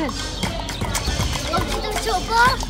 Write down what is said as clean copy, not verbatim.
Yes. Want to do football?